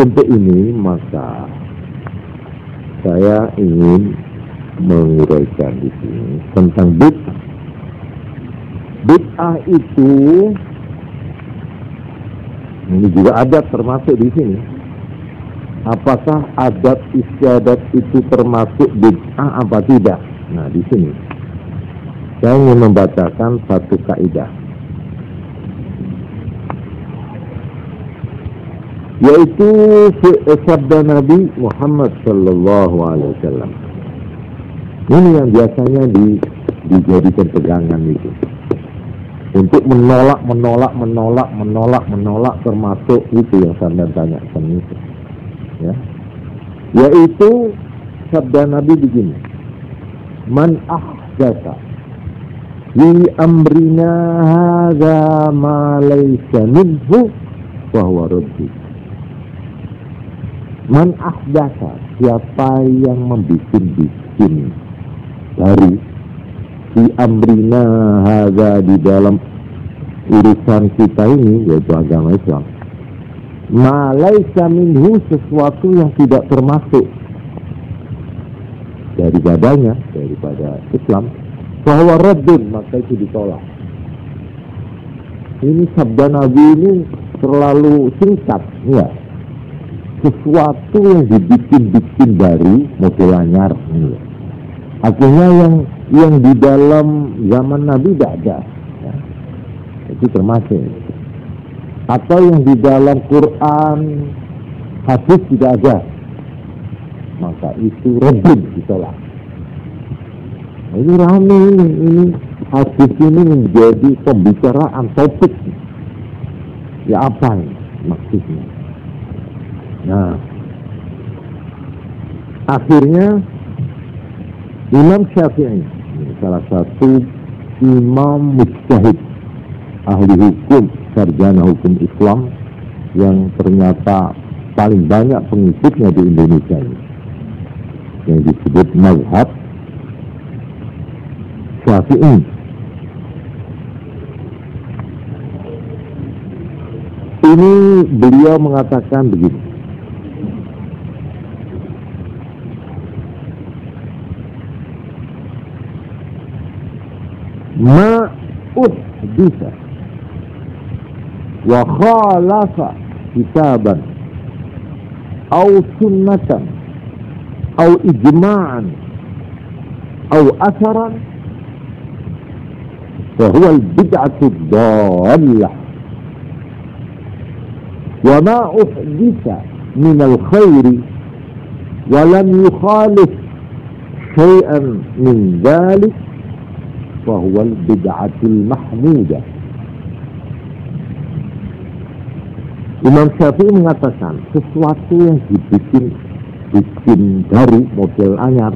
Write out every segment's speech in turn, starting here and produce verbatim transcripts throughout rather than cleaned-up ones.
Untuk ini maka saya ingin menguraikan di sini tentang bid'ah. Bid'ah itu ini juga adat termasuk di sini. Apakah adat istiadat itu termasuk bid'ah apa tidak? Nah, di sini saya ingin membacakan satu kaidah, yaitu sabda Nabi Muhammad Shallallahu Alaihi Wasallam. Ini yang biasanya di, dijadikan pegangan itu untuk menolak, menolak, menolak, menolak, menolak, termasuk itu yang saya tanyakan itu, ya, yaitu sabda Nabi begini: Man ahdatsa li amrina hadza ma laysa minhu fa huwa radd. Man ahdatsa, siapa yang membikin-bikin baru di amrina hadza, di dalam urusan kita ini, yaitu agama Islam, ma laisa minhu, sesuatu yang tidak termasuk daripadanya, daripada Islam, bahwa raddun, maka itu ditolak. Ini sabda Nabi ini terlalu singkat, ya. Sesuatu yang dibikin-bikin dari model anyar ini, akhirnya yang yang di dalam zaman Nabi tidak ada, ya. Itu termasuk. Atau yang di dalam Quran hadis tidak ada, maka itu rebut, ditolak. Nah, ini rame ini, ini hadis ini menjadi pembicaraan topik. Ya, apa ini maksudnya? Nah, akhirnya Imam Syafi'i, salah satu imam mujtahid, ahli hukum, sarjana hukum Islam yang ternyata paling banyak pengikutnya di Indonesia ini, yang disebut mazhab Syafi'i. Ini beliau mengatakan begini: ma'ud bisa wa khalafa kitaban au sunnatan au ijma'an au asaran wa huwa al-bid'atu ad-dallah wa ma uhditha min al-khairi wa lam yukhalif shay'an min dhalik فهو البدعة المحمودة. Imam Syafi'i mengatakan sesuatu yang dibikin bikin dari model anyar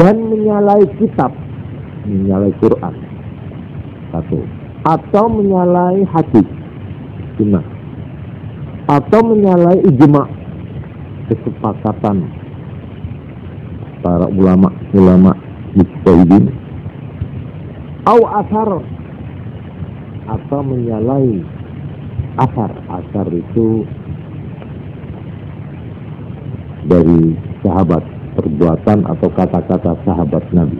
dan menyalahi kitab, menyalahi Quran satu, atau menyalahi hadis sunnah, atau menyalahi ijma', kesepakatan para ulama-ulama mujtahidin, au asar, atau menyalahi asar. Asar itu dari sahabat, perbuatan atau kata-kata sahabat Nabi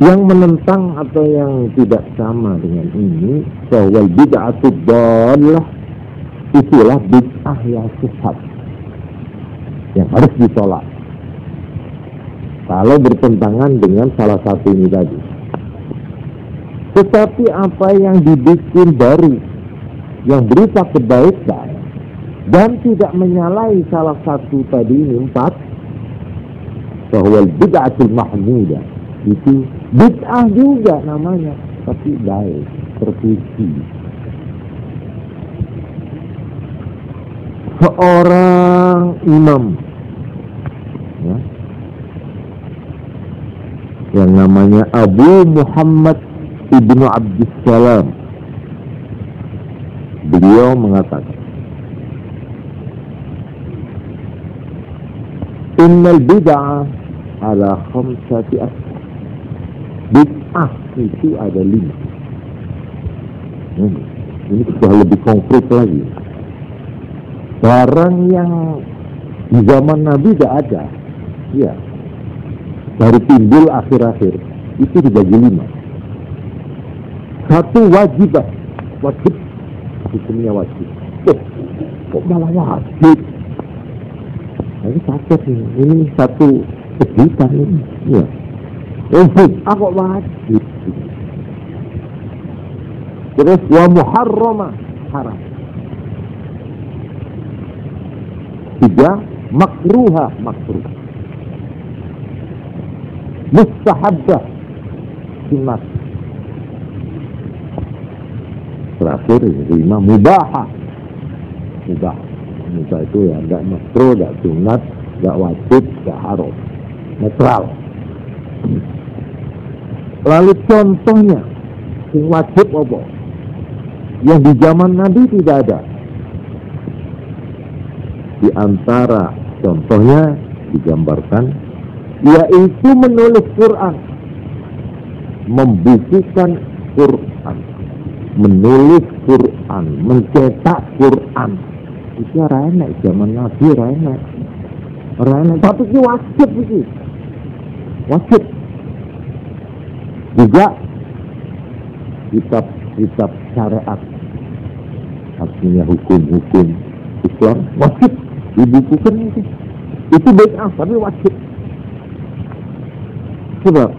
yang menentang atau yang tidak sama dengan ini. Bahwa bid'atud dallah, itulah bid'ah yang sesat yang harus ditolak kalau bertentangan dengan salah satu ini tadi. Tetapi apa yang dibikin baru yang berupa kebaikan dan tidak menyalahi salah satu tadi ini empat, bahwa bid'atul mahmudah, itu bid'ah juga namanya, tapi baik, terpuji. Seorang imam, ya, yang namanya Abu Muhammad ibnu Abdul Salam, beliau mengatakan, innal bid'ah ala khamsati asma. Bid'ah itu ada lima. Ini sudah lebih konkret lagi. barang yang di zaman Nabi tidak ada, ya, baru timbul akhir-akhir, itu dibagi lima. Satu wajibah, wajib, hukumnya wajib. Oh, kok malah wajib? Nah, ini sakit nih, ini satu kejutan ini, ya. Oh, aku wajib. Terus wa muharrama, haram. Tiga, makruha, makruh. Mustahabah, sunat. Terakhir lima, mubaha. Mubah, mubah itu ya enggak makruh, enggak sunat, enggak wajib, enggak haram, netral. Lalu contohnya yang wajib apa? Yang di zaman Nabi tidak ada. Di antara contohnya digambarkan, yaitu menulis Quran, membukukan Quran, menulis Quran, mencetak Quran. Itu rana zaman Nabi, rana, rana. Tapi itu wajib itu, wajib. Juga kitab-kitab syariat, artinya hukum-hukum Islam wajib dibukukan itu. Itu bid'ah tapi wajib. Sebab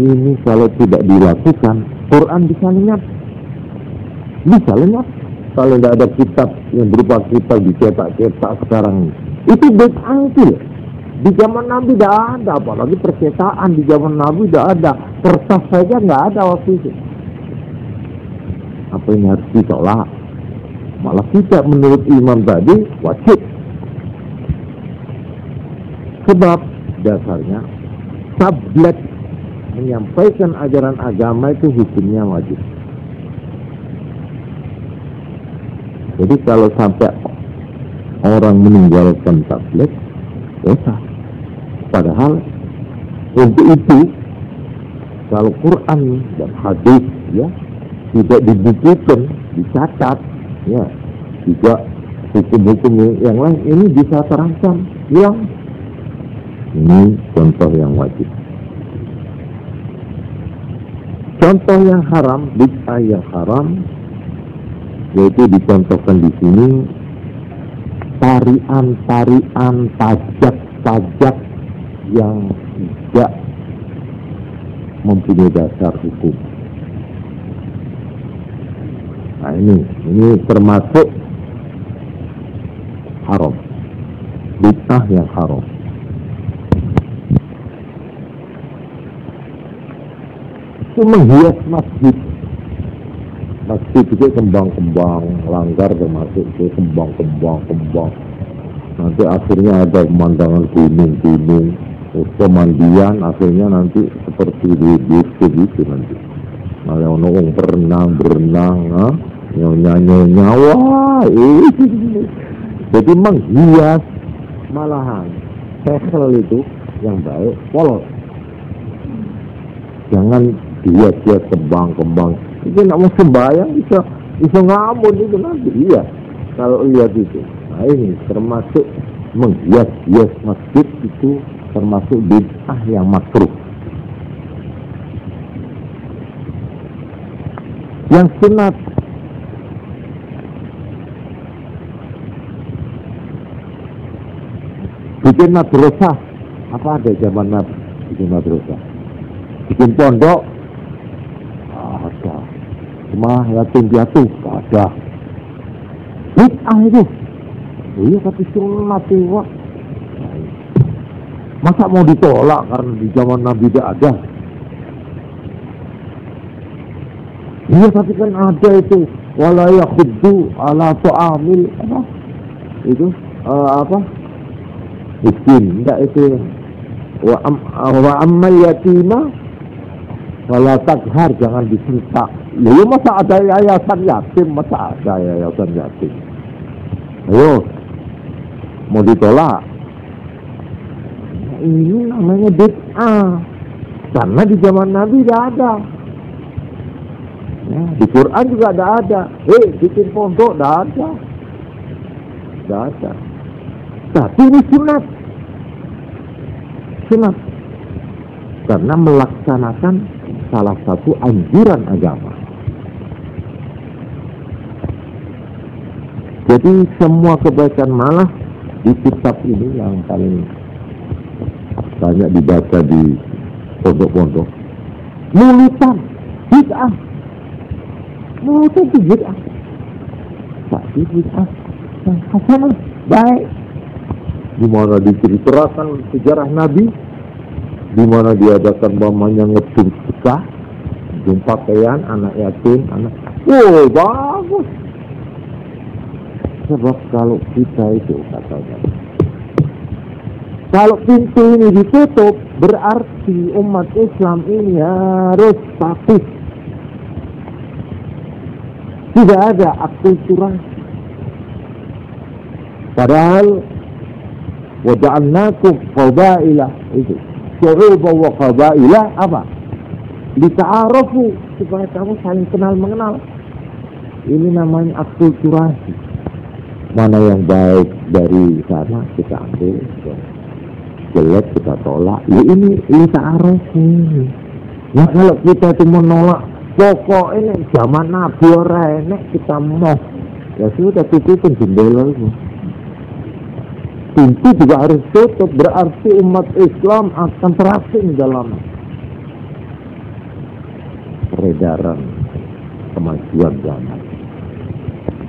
ini kalau tidak dilakukan, Quran bisa lenyap, bisa lenyap. Kalau tidak ada kitab yang berupa kitab dicetak-cetak sekarang, itu bid'ah itu. Di zaman Nabi tidak ada, apalagi percetaan di zaman Nabi tidak ada, kertas saja nggak ada waktu itu. Apa yang harus ditolak? Malah kita menurut imam tadi wajib. Sebab dasarnya tablet menyampaikan ajaran agama itu hukumnya wajib. Jadi kalau sampai orang meninggalkan tablet, dosa. Padahal untuk itu kalau Quran dan hadis ya tidak dibukukan, dicatat, ya juga hukum-hukum yang lain ini bisa terancam hilang. Ini contoh yang wajib. Contoh yang haram, bid'ah yang haram, yaitu dicontohkan di sini tarian-tarian pajak-pajak yang tidak mempunyai dasar hukum. Nah ini, ini termasuk haram, bid'ah yang haram. Itu menghias masjid. Masjid itu kembang-kembang, langgar termasuk itu kembang-kembang-kembang. Nanti akhirnya ada pemandangan gunung-gunung, pemandian, akhirnya nanti seperti begitu-begitu nanti. Malah orang berenang-berenang, nyonya-nyonya, wah, jadi menghias malahan. Sesel itu yang baik, polos. Jangan dihias-hias kembang-kembang. Itu nak mau sembahyang bisa bisa ngamun itu nanti iya. Kalau lihat itu, nah ini termasuk menghias-hias masjid itu termasuk bid'ah yang makruh. Yang sunat, bikin madrasah, apa ada zaman Nabi bikin madrasah, bikin pondok ada, cuma yatim piatu ada, bid'ah itu. Oh iya tapi sunat wah, masa mau ditolak karena di zaman Nabi tidak ada. Iya tapi kan ada itu wala yakhuddu ala ta'amil apa itu uh, apa miskin enggak itu wa am wa ammal yatima wala takhar, jangan disentak. Lalu masa ada yayasan yatim, masa ada yayasan yatim. Ayo, mau ditolak. Nah, ini namanya bid'ah. Karena di zaman Nabi tidak ada. Ya, di Quran juga tidak ada. Hei, bikin pondok tidak ada. nggak ada. Tapi ini sunat, sunat karena melaksanakan salah satu anjuran agama. Jadi semua kebaikan, malah di kitab ini yang paling banyak dibaca di pondok-pondok, mulutan bid'ah, mulutan bid'ah, tapi bid'ah yang hasanah, baik. Di mana diceritakan sejarah Nabi, di mana diadakan mamanya ngecung sedekah, jumpa pakaian anak yatim, anak, oh bagus. Sebab kalau kita itu katanya, kalau pintu ini ditutup, berarti umat Islam ini harus statis. Tidak ada akulturasi. Padahal waja'alnakum qabailah itu, syu'uban wa qabailah apa? Lita'arafu, supaya kamu saling kenal mengenal. Ini namanya akulturasi. Mana yang baik dari sana kita ambil, jelek kita tolak. Ya ini kita arahin. Nah kalau kita itu menolak pokok ini zaman Nabi orang ini kita mau, ya sudah tutupin jendela itu. Pintu juga harus tutup, berarti umat Islam akan terasing dalam peredaran kemajuan zaman.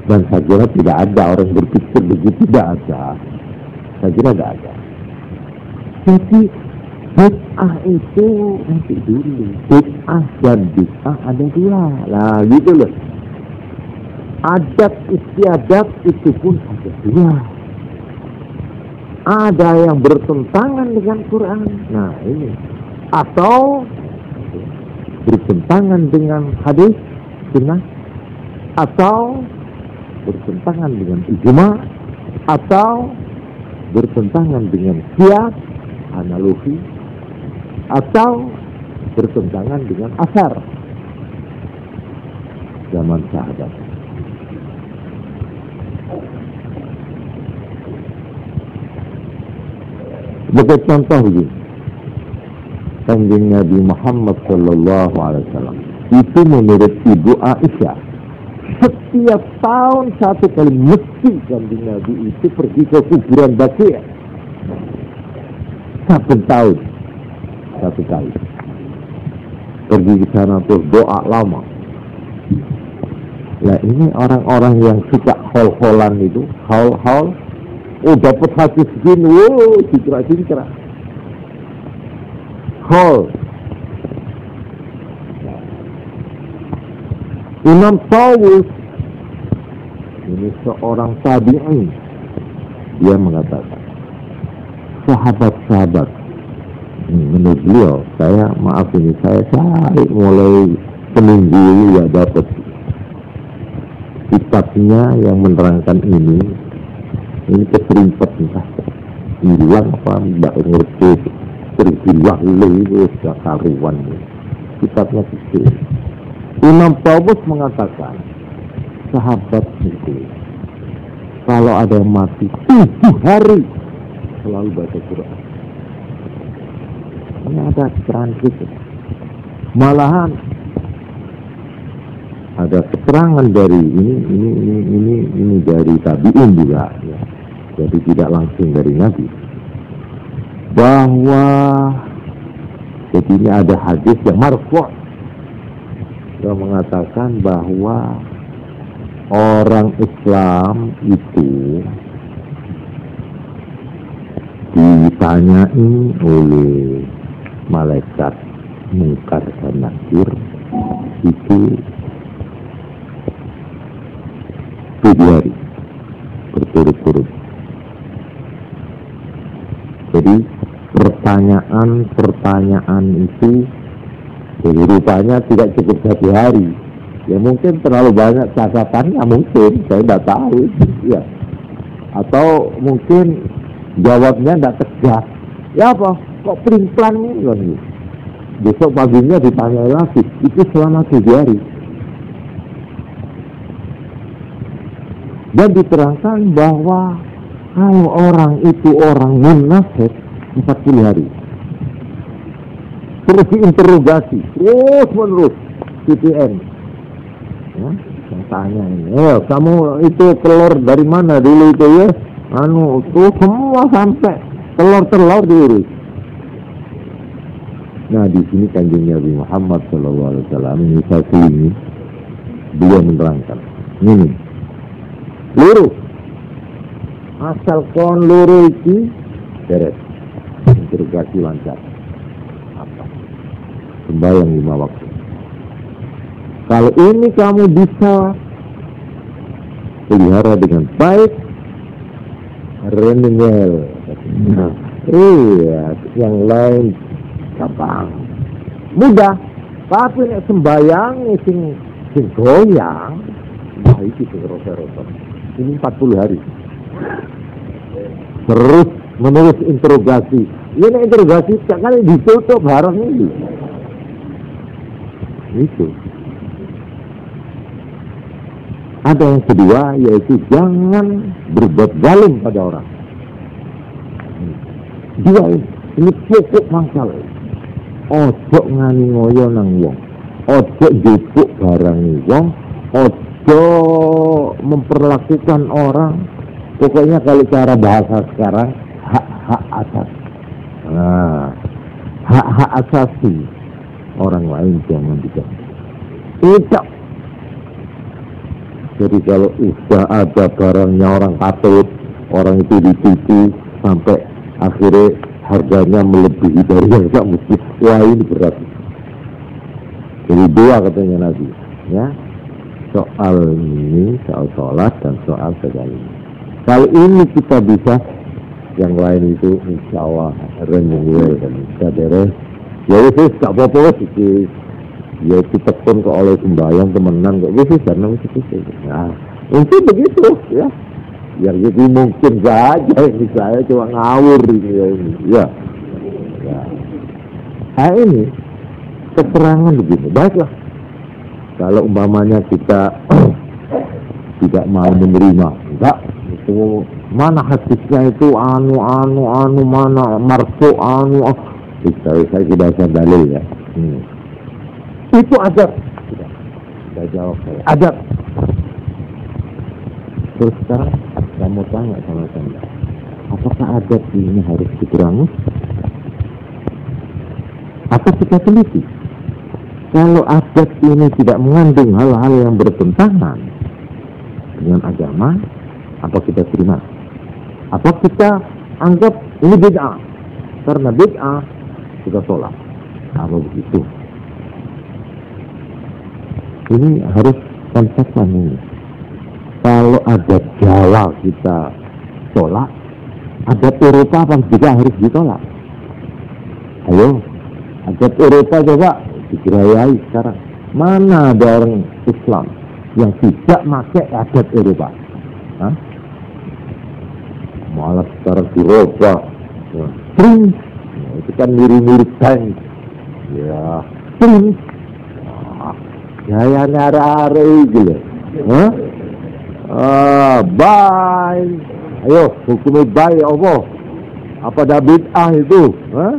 Dan saya kira tidak ada orang berpikir begitu, tidak ada. Saya kira tidak ada. Jadi bid'ah itu nanti dulu, bid'ah dan bid'ah ada dua lah, gitu loh. Adat istiadat itu pun ada dua. Ada yang bertentangan dengan Quran, nah ini, atau bertentangan dengan hadis, sunnah, atau bertentangan dengan ijma, atau bertentangan dengan kias, analogi, atau bertentangan dengan asar zaman sahabat. Sebagai contoh begini, Kanjeng Nabi Muhammad Shallallahu Alaihi Wasallam itu menurut Ibu Aisyah, setiap tahun satu kali mesti Kanjeng Nabi itu pergi ke kuburan Baqi'. Satu tahun, satu kali pergi ke sana terus doa lama. Nah ini orang-orang yang suka hol-holan itu, hol-hol, oh dapat hati segini, wow, citra-citra, hol. Imam Tawus ini seorang tabi'in, dia mengatakan sahabat-sahabat menurut beliau, saya maaf ini saya cari mulai seminggu ya dapat kitabnya yang menerangkan ini, ini keserimpet entah hilang apa tidak ngerti, terhilang itu sudah karuan kitabnya kecil. Imam Tawus mengatakan sahabat itu kalau ada yang mati tujuh hari selalu baca Quran. Ini ada transit. Malahan ada keterangan dari ini ini ini ini ini dari tabi'in juga. Ya. Jadi tidak langsung dari Nabi. Bahwa jadi ini ada hadis yang marfu'. Yang mengatakan bahwa orang Islam itu ditanyai oleh malaikat Munkar dan Nakir itu tujuh hari berturut-turut. Jadi pertanyaan-pertanyaan itu jadi rupanya tidak cukup satu hari. Ya mungkin terlalu banyak catatannya mungkin, saya tidak tahu. Ya. Atau mungkin jawabnya tidak tegas. Ya apa? Kok pelin-pelan ini? Besok paginya ditanya lagi. Itu selama tujuh hari. Dan diterangkan bahwa kalau orang itu orang munafik empat puluh hari terus diinterogasi terus menerus C P N ya, saya tanya ini, eh, kamu itu telur dari mana dulu itu ya anu itu semua sampai telur telur diurus. Nah di sini Kanjeng Nabi Muhammad Shallallahu Alaihi Wasallam ini satu ini beliau menerangkan ini luru asal kon luru itu beres interogasi lancar apa sembahyang lima waktu. Kalau ini kamu bisa pelihara dengan baik renungel nah, iya yang lain gampang mudah tapi nek sembayang sing sing goyang nah iki sing rotor-rotor ini empat puluh hari terus menerus interogasi ini nek interogasi kan ditutup harus ini itu. Ada yang kedua yaitu jangan berbuat zalim pada orang dua ini ini cukup masalah. Ojo ngani ngoyo nang wong, ojo jupuk barang wong, ojo memperlakukan orang. Pokoknya kalau cara bahasa sekarang hak-hak asas. Nah, hak-hak asasi orang lain jangan diganggu. Tidak. Jadi kalau udah ada barangnya orang patut, orang itu ditipu sampai akhirnya harganya melebihi dari yang tak mesti. Wah ini berat. Jadi dua katanya Nabi, ya soal ini, soal sholat dan soal segala ini. Kalau ini kita bisa, yang lain itu insya Allah renungil dan bisa beres. Jadi sih tak apa-apa sih. Ya kita pun ke oleh sembahyang temenan kok gitu karena begitu saja. Nah itu begitu ya. Ya jadi mungkin saja ini saya cuma ngawur ini ya ini. Ya. Ya. Nah ini keterangan begini. Baiklah. Kalau umpamanya kita tidak mau menerima, enggak itu mana hadisnya itu anu anu anu mana marfu anu. Oh. Saya saya tidak ada dalil ya. Hmm. Itu adab. Tidak. Tidak jawab saya. Adab. Terus sekarang saya mau tanya sama saya, apakah adab ini harus dikurangi? Atau kita teliti? Kalau adab ini tidak mengandung hal-hal yang bertentangan dengan agama, apa kita terima? Apa kita anggap ini bid'ah? Karena bid'ah kita tolak. Apa begitu? Ini harus konsepnya ini. Kalau ada Jawa kita tolak, ada Eropa apa juga harus ditolak. Ayo, ada Eropa coba digerayai sekarang. Mana ada orang Islam yang tidak pakai adat Eropa? Hah? Malah sekarang dirobah. Prince, nah, itu kan mirip-mirip tank. Ya, Prince. Gaya narare gitu. Hah? Ah, bye. Ayo, hukumnya bye apa? Apa dah bid'ah itu? Hah?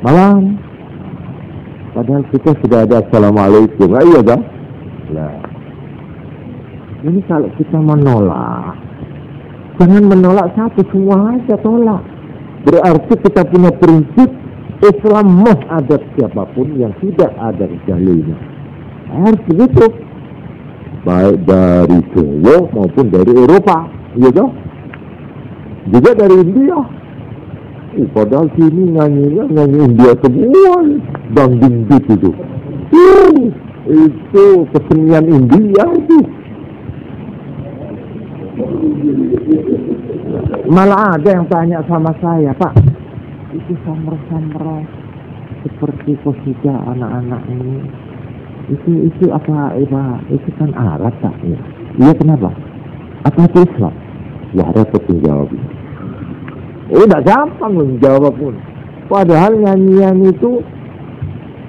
Malam. Padahal kita sudah ada assalamualaikum. Ayo dah. Nah. Ini kalau kita menolak, jangan menolak satu, semua aja tolak. Berarti kita punya prinsip Islam mengadab siapapun yang tidak ada dalilnya. Harus begitu. Baik dari Jawa maupun dari Eropa, ya toh? Juga dari India. Uh, padahal sini nyanyinya nyanyi India semua, dang dindut itu. Uh, itu kesenian India itu. Malah ada yang tanya sama saya, Pak. Itu samar-samar seperti kosida anak-anak ini itu itu apa iba itu kan Arab tak ya? Iya kenapa? Apa itu Islam? Ya repot menjawab. Oh tidak gampang menjawab pun. Padahal nyanyian itu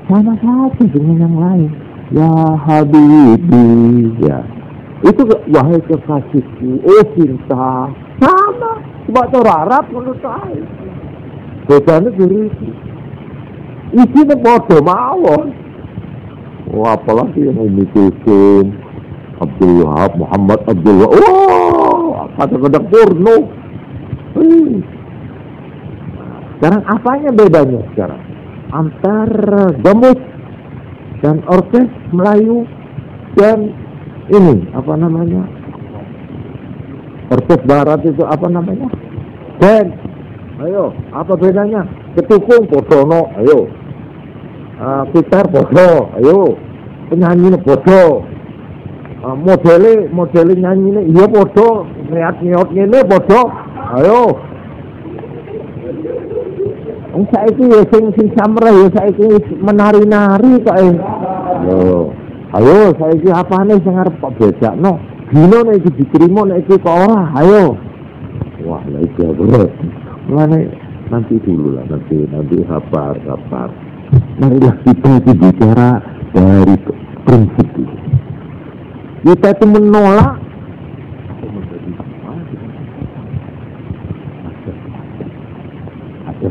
sama satu dengan yang lain. Ya Habibi, ya. Itu wahai kekasihku, oh cinta, sama. Sebab orang Arab menurut saya. Bedanya diri itu. Isi itu bodoh mawon. Wah, apalagi yang memikirkan Abdul Wahab, Muhammad Abdul Wahab. Oh, kadang-kadang porno. Hmm. Sekarang apanya bedanya sekarang? Antara gambus dan orkes Melayu dan ini apa namanya orkes Barat itu apa namanya band, ayo apa bedanya? Ketukung bodono, ayo gitar uh, bodoh, ayo penyanyi bodoh, uh, modele modele nyanyi iya bodoh, niat niatnya ini bodoh, ayo saya itu ya sing sing samre ya saya itu menari-nari kok eh. Yo. Ayo saya iki apane sing arep kok bedakno. Dino nek iki diterima nek iki kok ora, ayo. Wah, lha iki bener. Mane nanti dulu lah, nanti nanti sabar, sabar. Marilah kita bicara dari prinsip itu. Kita itu menolak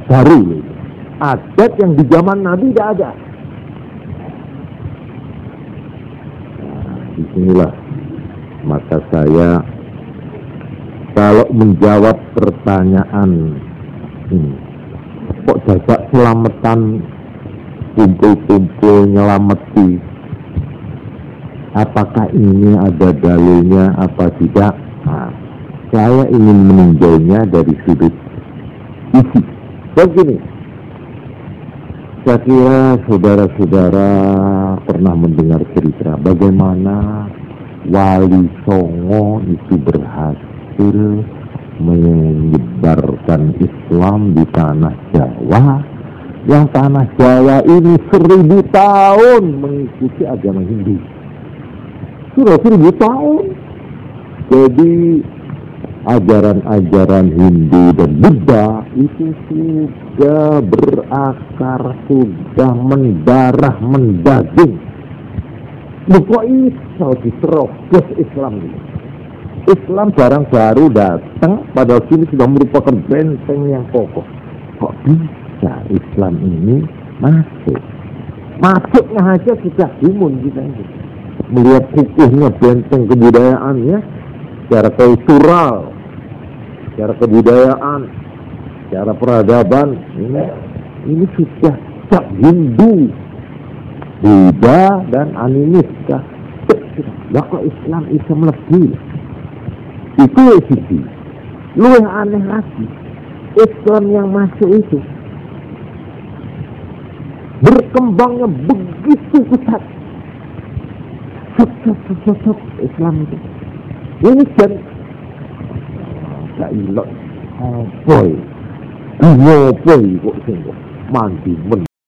baru adat yang di zaman Nabi tidak ada. Nah, disinilah maka saya kalau menjawab pertanyaan ini, kok jajak selamatan kumpul-kumpul nyelamati, apakah ini ada dalilnya apa tidak? Nah, saya ingin meninjaunya dari sudut isi. Begini, saya kira saudara-saudara pernah mendengar cerita bagaimana Wali Songo itu berhasil menyebarkan Islam di tanah Jawa, yang tanah Jawa ini seribu tahun mengikuti agama Hindu. Sudah seribu tahun. Jadi ajaran-ajaran Hindu dan Buddha itu sudah berakar, sudah mendarah, mendaging. Kok iso diterobos Islam ini? Islam barang baru datang, padahal kini sudah merupakan benteng yang kokoh. Kok bisa Islam ini masuk? Masuknya aja sudah imun kita ini. Melihat kukuhnya benteng kebudayaannya, secara kultural, secara kebudayaan, secara peradaban, ini, ini sudah tak Hindu, Buddha dan animis. Lah kok Islam Islam lebih? Itu sisi. Lu yang aneh lagi, Islam yang masuk itu berkembangnya begitu pesat. Sesat-sesat Islam itu. Ini kan tak ilok, boy, boy, boy, kok sengok mandi men